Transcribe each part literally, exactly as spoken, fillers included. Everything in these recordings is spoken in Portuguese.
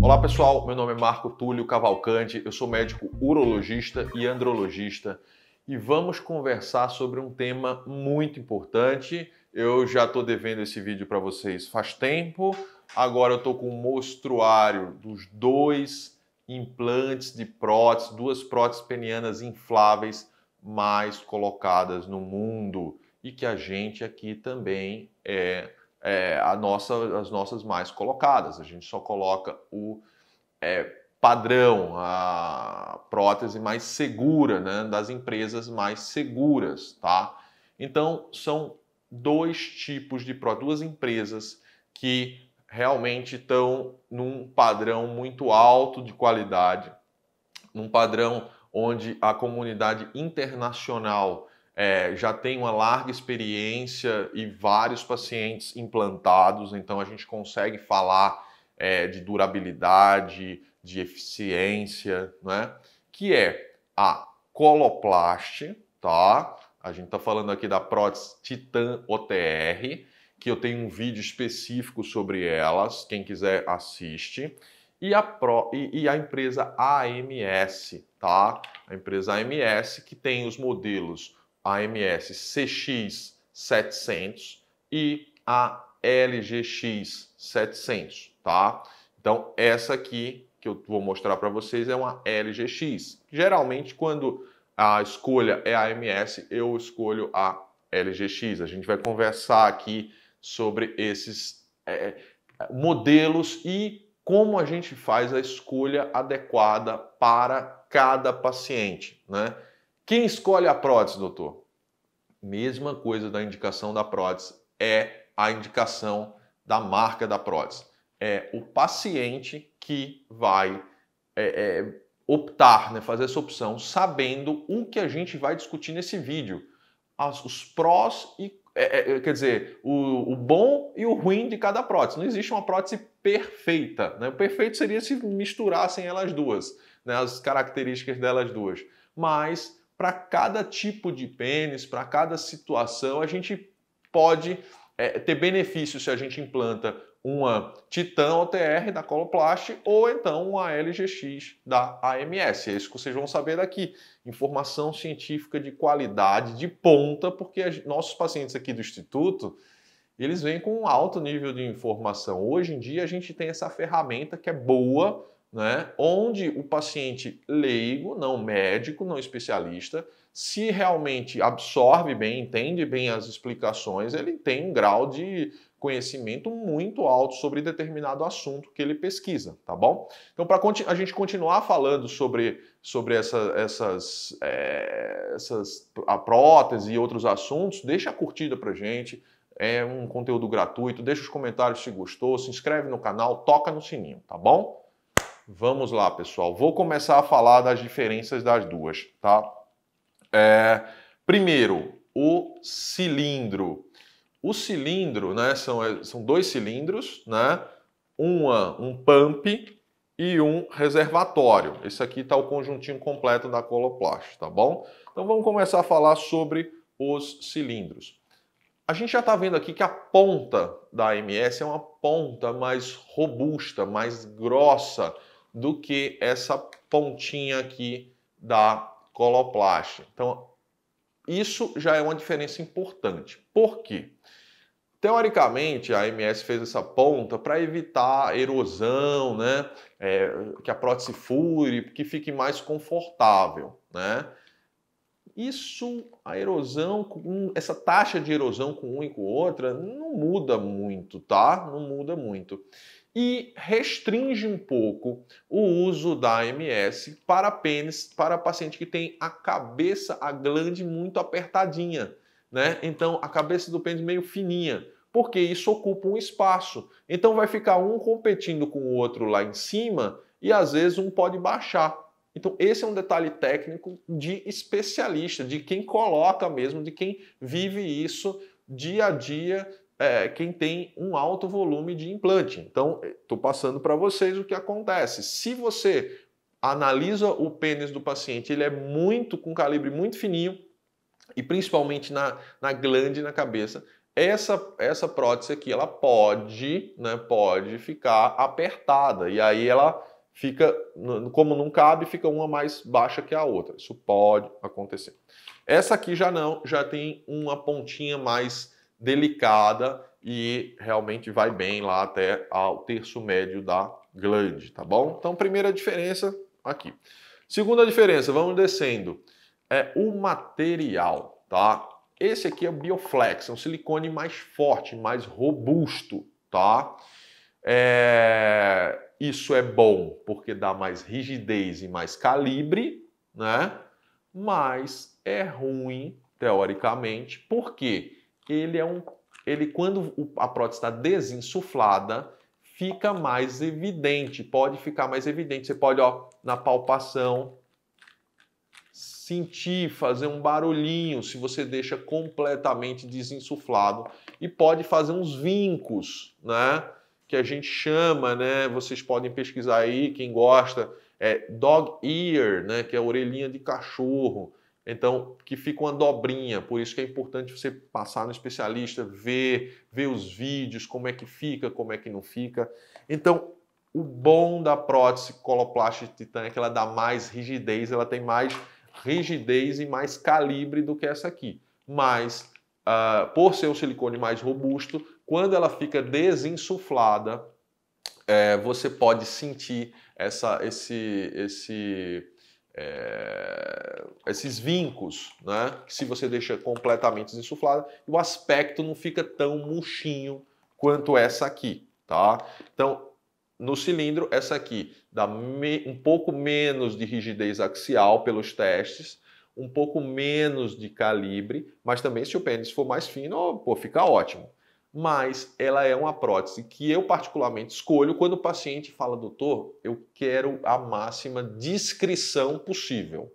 Olá pessoal, meu nome é Marco Túlio Cavalcanti, eu sou médico urologista e andrologista e vamos conversar sobre um tema muito importante. Eu já estou devendo esse vídeo para vocês faz tempo, agora eu estou com o mostruário dos dois implantes de prótese, duas próteses penianas infláveis mais colocadas no mundo e que a gente aqui também é... É, a nossa, as nossas mais colocadas. A gente só coloca o é, padrão, a prótese mais segura, né, das empresas mais seguras, tá? Então, são dois tipos de prótese, duas empresas que realmente estão num padrão muito alto de qualidade, num padrão onde a comunidade internacional É, já tem uma larga experiência e vários pacientes implantados, então a gente consegue falar é, de durabilidade, de eficiência, né? Que é a Coloplast, tá? A gente está falando aqui da prótese Titan O T R, que eu tenho um vídeo específico sobre elas, quem quiser assiste, e a, Pro, e, e a empresa A M S, tá? A empresa A M S que tem os modelos A M S C X setecentos e a L G X setecentos, tá? Então, essa aqui que eu vou mostrar para vocês é uma L G X. Geralmente, quando a escolha é a A M S, eu escolho a L G X. A gente vai conversar aqui sobre esses é, modelos e como a gente faz a escolha adequada para cada paciente, né? Quem escolhe a prótese, doutor? Mesma coisa da indicação da prótese, é a indicação da marca da prótese. É o paciente que vai é, é, optar, né, fazer essa opção, sabendo o que a gente vai discutir nesse vídeo. As, os prós, e é, é, quer dizer, o, o bom e o ruim de cada prótese. Não existe uma prótese perfeita, né? O perfeito seria se misturassem elas duas, né, as características delas duas. Mas... para cada tipo de pênis, para cada situação, a gente pode é, ter benefício se a gente implanta uma Titan O T R da Coloplast ou então uma L G X da A M S. É isso que vocês vão saber daqui. Informação científica de qualidade, de ponta, porque a, nossos pacientes aqui do Instituto, eles vêm com um alto nível de informação. Hoje em dia a gente tem essa ferramenta que é boa, né, onde o paciente leigo, não médico, não especialista, se realmente absorve bem, entende bem as explicações, ele tem um grau de conhecimento muito alto sobre determinado assunto que ele pesquisa, tá bom? Então, para a gente continuar falando sobre, sobre essa, essas, é, essas, a prótese e outros assuntos, deixa a curtida pra gente, é um conteúdo gratuito, deixa os comentários se gostou, se inscreve no canal, toca no sininho, tá bom? Vamos lá, pessoal. Vou começar a falar das diferenças das duas, tá? É, primeiro, o cilindro. O cilindro, né, são, são dois cilindros, né? Uma, um pump e um reservatório. Esse aqui tá o conjuntinho completo da Coloplast, tá bom? Então vamos começar a falar sobre os cilindros. A gente já está vendo aqui que a ponta da A M S é uma ponta mais robusta, mais grossa, do que essa pontinha aqui da Coloplast. Então, isso já é uma diferença importante. Por quê? Teoricamente, a A M S fez essa ponta para evitar erosão, né? É, que a prótese fure, que fique mais confortável, né? Isso, a erosão, essa taxa de erosão com um e com outra não muda muito, tá? Não muda muito. E restringe um pouco o uso da A M S para pênis, para paciente que tem a cabeça, a glande muito apertadinha, né? Então, a cabeça do pênis meio fininha, porque isso ocupa um espaço. Então, vai ficar um competindo com o outro lá em cima e, às vezes, um pode baixar. Então, esse é um detalhe técnico de especialista, de quem coloca mesmo, de quem vive isso dia a dia, é, quem tem um alto volume de implante. Então, estou passando para vocês o que acontece. Se você analisa o pênis do paciente, ele é muito com calibre muito fininho, e principalmente na, na glande, na cabeça, Essa, essa prótese aqui, ela pode, né, pode ficar apertada, e aí ela fica, como não cabe, fica uma mais baixa que a outra. Isso pode acontecer. Essa aqui já não, já tem uma pontinha mais delicada e realmente vai bem lá até ao terço médio da glande, tá bom? Então, primeira diferença aqui. Segunda diferença, vamos descendo, é o material, tá? Esse aqui é o Bioflex, é um silicone mais forte, mais robusto, tá? É... Isso é bom porque dá mais rigidez e mais calibre, né? Mas é ruim, teoricamente, porque ele é um... Ele, quando a prótese está desinsuflada, fica mais evidente, pode ficar mais evidente. Você pode, ó, na palpação, sentir, fazer um barulhinho se você deixa completamente desinsuflado. E pode fazer uns vincos, né? Que a gente chama, né? Vocês podem pesquisar aí, quem gosta, é dog ear, né? Que é a orelhinha de cachorro. Então, que fica uma dobrinha, por isso que é importante você passar no especialista, ver, ver os vídeos, como é que fica, como é que não fica. Então, o bom da prótese Coloplast de Titan é que ela dá mais rigidez, ela tem mais rigidez e mais calibre do que essa aqui. Mas, uh, por ser um silicone mais robusto, quando ela fica desinsuflada, é, você pode sentir essa, esse... esse É, esses vincos, né? Que se você deixa completamente desinsuflado, o aspecto não fica tão murchinho quanto essa aqui, tá? Então, no cilindro, essa aqui dá me, um pouco menos de rigidez axial pelos testes, um pouco menos de calibre, mas também se o pênis for mais fino, oh, pô, fica ótimo. Mas ela é uma prótese que eu particularmente escolho quando o paciente fala, doutor, eu quero a máxima discrição possível.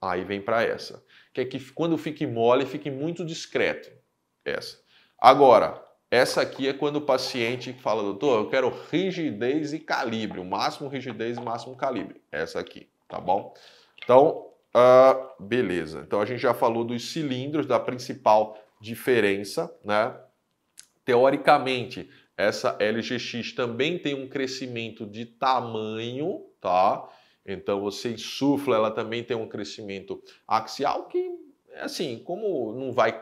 Aí vem para essa, que é que quando fique mole, fique muito discreto. Essa. Agora, essa aqui é quando o paciente fala, doutor, eu quero rigidez e calibre, o máximo rigidez e máximo calibre. Essa aqui, tá bom? Então, uh, beleza. Então a gente já falou dos cilindros, da principal diferença, né? Teoricamente, essa L G X também tem um crescimento de tamanho, tá? Então, você insufla, ela também tem um crescimento axial que, assim, como não vai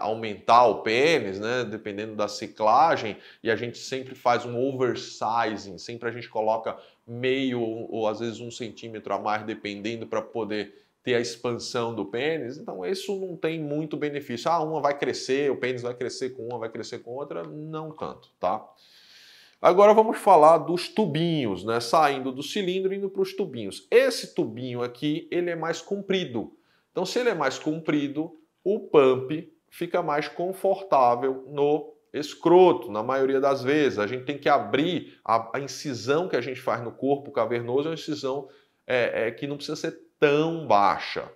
aumentar o pênis, né? Dependendo da ciclagem, e a gente sempre faz um oversizing, sempre a gente coloca meio ou às vezes um centímetro a mais, dependendo, para poder ter a expansão do pênis, então isso não tem muito benefício. Ah, uma vai crescer, o pênis vai crescer com uma, vai crescer com outra, não tanto, tá? Agora vamos falar dos tubinhos, né? Saindo do cilindro e indo para os tubinhos. Esse tubinho aqui, ele é mais comprido. Então, se ele é mais comprido, o pump fica mais confortável no escroto, na maioria das vezes. A gente tem que abrir a, a incisão que a gente faz no corpo cavernoso, é uma incisão é, é, que não precisa ser tão baixa,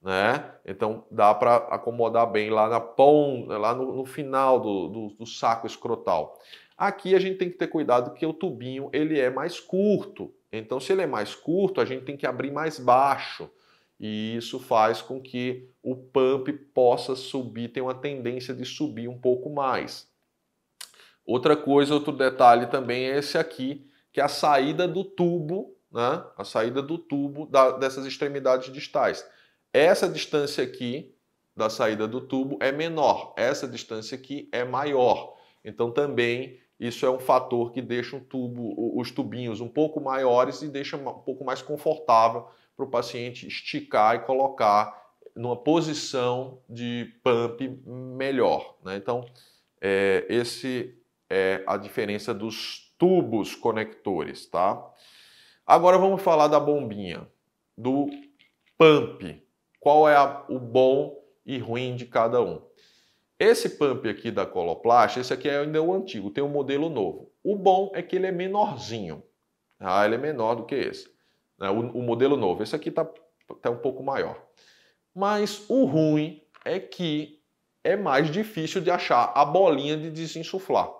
né? Então dá para acomodar bem lá na ponta, lá no, no final do, do, do saco escrotal. Aqui a gente tem que ter cuidado porque o tubinho ele é mais curto. Então se ele é mais curto, a gente tem que abrir mais baixo. E isso faz com que o pump possa subir, tem uma tendência de subir um pouco mais. Outra coisa, outro detalhe também é esse aqui, que é a saída do tubo, né? A saída do tubo da, dessas extremidades distais. Essa distância aqui da saída do tubo é menor, essa distância aqui é maior. Então também isso é um fator que deixa o tubo, os tubinhos um pouco maiores e deixa um pouco mais confortável para o paciente esticar e colocar numa posição de pump melhor, né? Então é, esse é a diferença dos tubos conectores, tá? Agora vamos falar da bombinha, do pump. Qual é a, o bom e ruim de cada um? Esse pump aqui da Coloplast, esse aqui é ainda o antigo, tem um modelo novo. O bom é que ele é menorzinho. Ah, ele é menor do que esse. O, o modelo novo, esse aqui está tá um pouco maior. Mas o ruim é que é mais difícil de achar a bolinha de desinsuflar.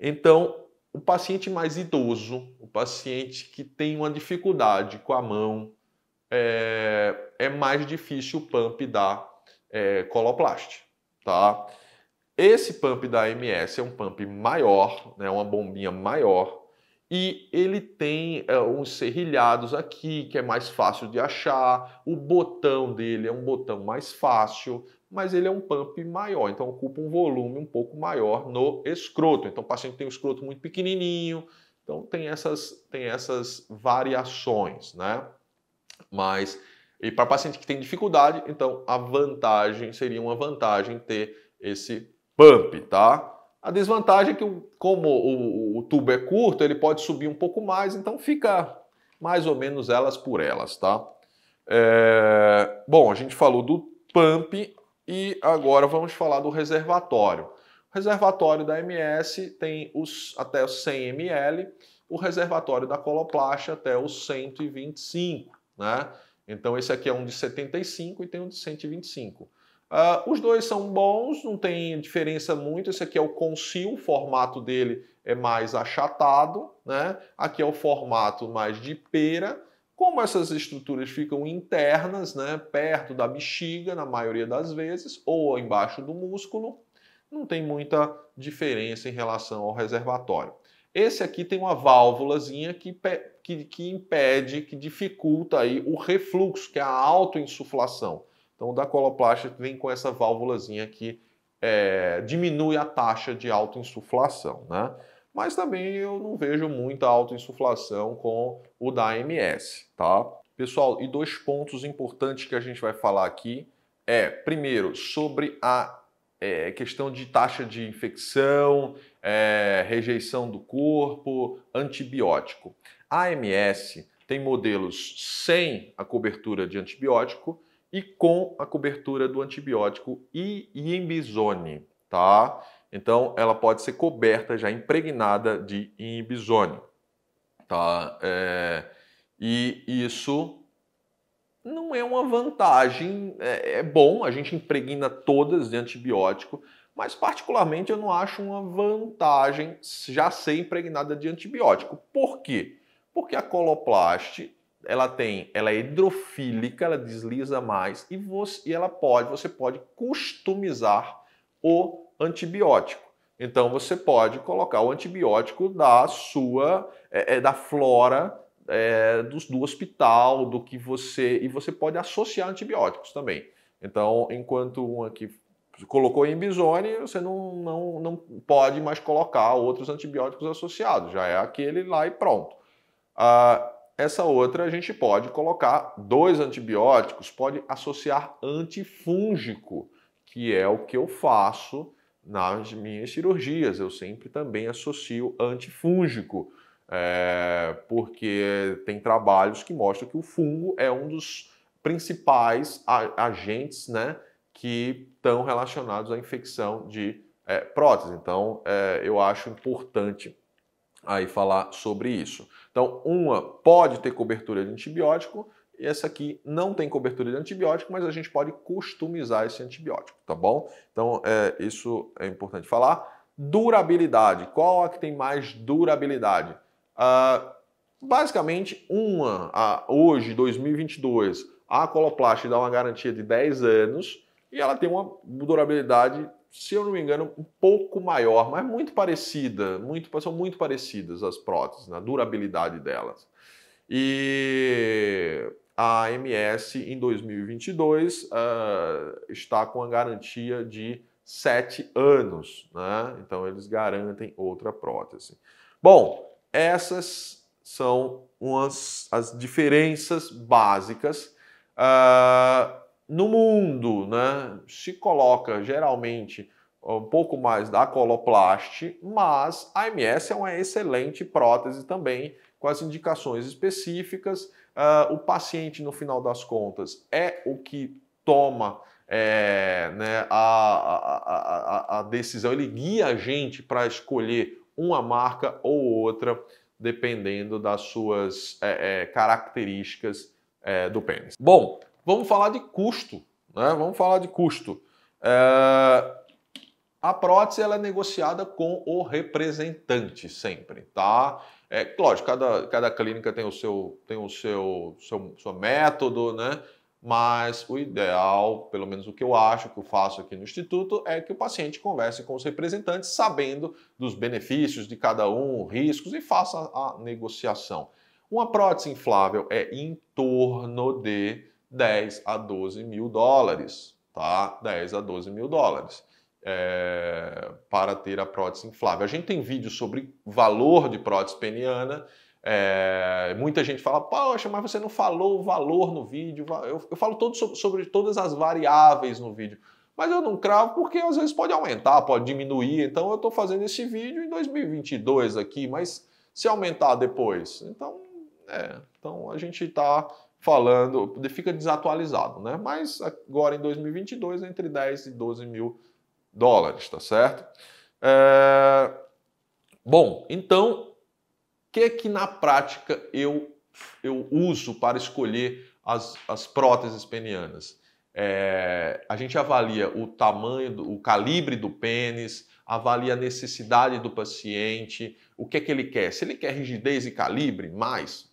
Então, o paciente mais idoso, o paciente que tem uma dificuldade com a mão, é, é mais difícil o pump da é, Coloplast, tá? Esse pump da A M S é um pump maior, né, uma bombinha maior, e ele tem é, uns serrilhados aqui, que é mais fácil de achar, o botão dele é um botão mais fácil, mas ele é um pump maior, então ocupa um volume um pouco maior no escroto. Então o paciente tem um escroto muito pequenininho, então tem essas, tem essas variações, né? Mas, e para paciente que tem dificuldade, então a vantagem, seria uma vantagem ter esse pump, tá? A desvantagem é que, como o, o, o tubo é curto, ele pode subir um pouco mais, então fica mais ou menos elas por elas, tá? É... Bom, a gente falou do pump e agora vamos falar do reservatório. O reservatório da A M S tem os, até os cem mililitros, o reservatório da Coloplast até os cento e vinte e cinco, né? Então esse aqui é um de setenta e cinco e tem um de cento e vinte e cinco. Uh, os dois são bons, não tem diferença muito. Esse aqui é o Concil, o formato dele é mais achatado, né? Aqui é o formato mais de pera. Como essas estruturas ficam internas, né, perto da bexiga, na maioria das vezes, ou embaixo do músculo, não tem muita diferença em relação ao reservatório. Esse aqui tem uma válvulazinha que, que, que impede, que dificulta aí o refluxo, que é a autoinsuflação. Então, o da Coloplast vem com essa válvulazinha que é, diminui a taxa de autoinsuflação, né? Mas também eu não vejo muita autoinsuflação com o da A M S, tá? Pessoal, e dois pontos importantes que a gente vai falar aqui é, primeiro, sobre a é, questão de taxa de infecção, é, rejeição do corpo, antibiótico. A A M S tem modelos sem a cobertura de antibiótico e com a cobertura do antibiótico Inhibizone, tá? Então, ela pode ser coberta, já impregnada de Inhibizone, tá? É, e isso não é uma vantagem, é, é bom, a gente impregna todas de antibiótico, mas particularmente eu não acho uma vantagem já ser impregnada de antibiótico. Por quê? Porque a Coloplast... Ela tem, ela é hidrofílica, ela desliza mais e, você, e ela pode, você pode customizar o antibiótico. Então você pode colocar o antibiótico da sua, é, é, da flora é, do, do hospital, do que você e você pode associar antibióticos também. Então, enquanto um aqui colocou Inhibizone, você não, não, não pode mais colocar outros antibióticos associados. Já é aquele lá e pronto. Ah, Essa outra a gente pode colocar dois antibióticos, pode associar antifúngico, que é o que eu faço nas minhas cirurgias. Eu sempre também associo antifúngico, é, porque tem trabalhos que mostram que o fungo é um dos principais agentes, né, que estão relacionados à infecção de é, prótese. Então, é, eu acho importante aí falar sobre isso. Então, uma pode ter cobertura de antibiótico e essa aqui não tem cobertura de antibiótico, mas a gente pode customizar esse antibiótico, tá bom? Então, é, isso é importante falar. Durabilidade. Qual é que tem mais durabilidade? Ah, basicamente, uma, a, hoje, dois mil e vinte e dois, a Coloplast dá uma garantia de dez anos e ela tem uma durabilidade, se eu não me engano, um pouco maior, mas muito parecida, muito, são muito parecidas as próteses, na durabilidade delas. E a A M S em dois mil e vinte e dois uh, está com a garantia de sete anos, né? Então eles garantem outra prótese. Bom, essas são umas, as diferenças básicas. Uh, No mundo, né, se coloca geralmente um pouco mais da Coloplast, mas a A M S é uma excelente prótese também, com as indicações específicas. Uh, o paciente, no final das contas, é o que toma é, né, a, a, a, a decisão, ele guia a gente para escolher uma marca ou outra, dependendo das suas é, é, características é, do pênis. Bom, vamos falar de custo, né? Vamos falar de custo. É... A prótese ela é negociada com o representante sempre, tá? É, lógico, cada, cada clínica tem o seu, tem o seu, seu, seu método, né? mas o ideal, pelo menos o que eu acho, que eu faço aqui no Instituto, é que o paciente converse com os representantes, sabendo dos benefícios de cada um, riscos, e faça a negociação. Uma prótese inflável é em torno de dez a doze mil dólares, tá? dez a doze mil dólares. É, para ter a prótese inflável. A gente tem vídeo sobre valor de prótese peniana. É, muita gente fala, poxa, mas você não falou o valor no vídeo. Eu, eu falo todo sobre, sobre todas as variáveis no vídeo, mas eu não cravo porque às vezes pode aumentar, pode diminuir. Então eu estou fazendo esse vídeo em dois mil e vinte e dois aqui, mas se aumentar depois, então, é, então a gente está falando, fica desatualizado, né? Mas agora em dois mil e vinte e dois, entre dez e doze mil dólares, tá certo? É... Bom, então, o que que na prática eu, eu uso para escolher as, as próteses penianas? É... A gente avalia o tamanho, do, o calibre do pênis, avalia a necessidade do paciente, o que é que ele quer. Se ele quer rigidez e calibre, mais,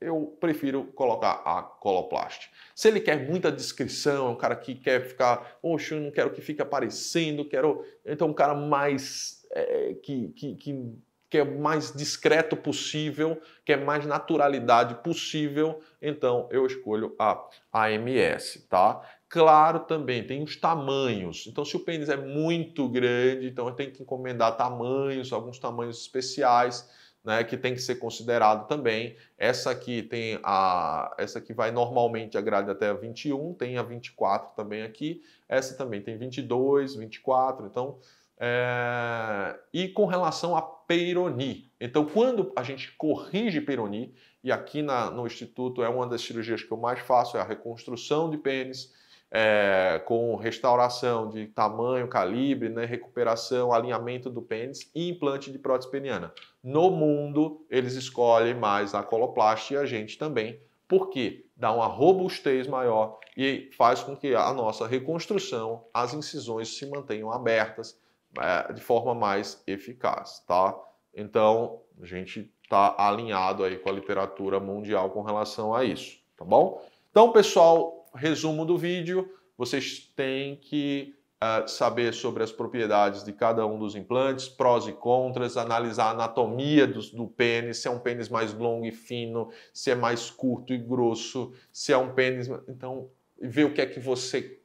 eu prefiro colocar a Coloplast. Se ele quer muita discrição, é um cara que quer ficar, oxe, eu não quero que fique aparecendo, quero... Então, um cara mais... É, que, que, que, que é mais discreto possível, que é mais naturalidade possível, então eu escolho a A M S, tá? Claro, também tem os tamanhos. Então, se o pênis é muito grande, então eu tenho que encomendar tamanhos, alguns tamanhos especiais, né, que tem que ser considerado também. Essa aqui tem a, essa aqui vai normalmente a grade até a vinte e um, tem a vinte e quatro também aqui, essa também tem vinte e dois, vinte e quatro, então é... E com relação a peroni, então quando a gente corrige peroni, e aqui na, no Instituto é uma das cirurgias que eu mais faço, é a reconstrução de pênis, é, com restauração de tamanho, calibre, né, recuperação, alinhamento do pênis e implante de prótese peniana. No mundo, eles escolhem mais a Coloplast e a gente também, porque dá uma robustez maior e faz com que a nossa reconstrução, as incisões se mantenham abertas, é, de forma mais eficaz, tá? Então, a gente está alinhado aí com a literatura mundial com relação a isso, tá bom? Então, pessoal... Resumo do vídeo, vocês têm que uh, saber sobre as propriedades de cada um dos implantes, prós e contras, analisar a anatomia do, do pênis, se é um pênis mais longo e fino, se é mais curto e grosso, se é um pênis... Então, ver o que é que você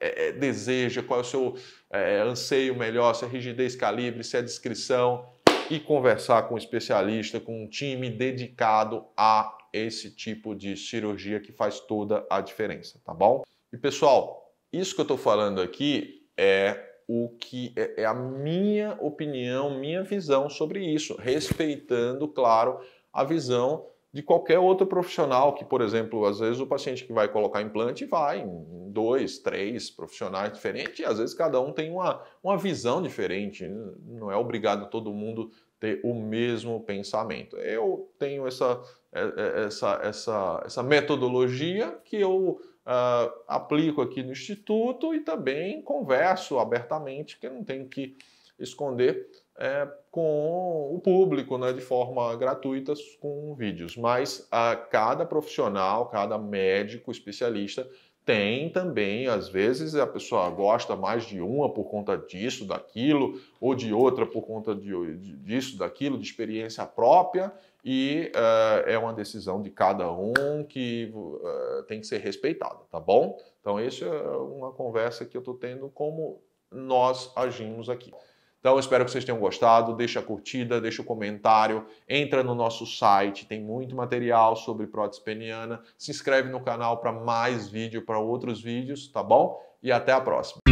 é, deseja, qual é o seu é, anseio melhor, se é rigidez, calibre, se é discrição, e conversar com um especialista, com um time dedicado a esse tipo de cirurgia que faz toda a diferença, tá bom? E pessoal, isso que eu tô falando aqui é o que é a minha opinião, minha visão sobre isso, respeitando, claro, a visão de qualquer outro profissional que, por exemplo, às vezes o paciente que vai colocar implante vai em dois, três profissionais diferentes e às vezes cada um tem uma, uma visão diferente, não é obrigado todo mundo ter o mesmo pensamento. Eu tenho essa, essa, essa, essa metodologia que eu uh, aplico aqui no Instituto e também converso abertamente, que eu não tenho que esconder, é, com o público, né, de forma gratuita, com vídeos. Mas uh, cada profissional, cada médico especialista tem também, às vezes a pessoa gosta mais de uma por conta disso, daquilo, ou de outra por conta de, de, disso, daquilo, de experiência própria, e uh, é uma decisão de cada um que uh, tem que ser respeitada, tá bom? Então, essa é uma conversa que eu tô tendo como nós agimos aqui. Então, espero que vocês tenham gostado, deixa a curtida, deixa o comentário, entra no nosso site, tem muito material sobre prótese peniana, se inscreve no canal para mais vídeo, para outros vídeos, tá bom? E até a próxima!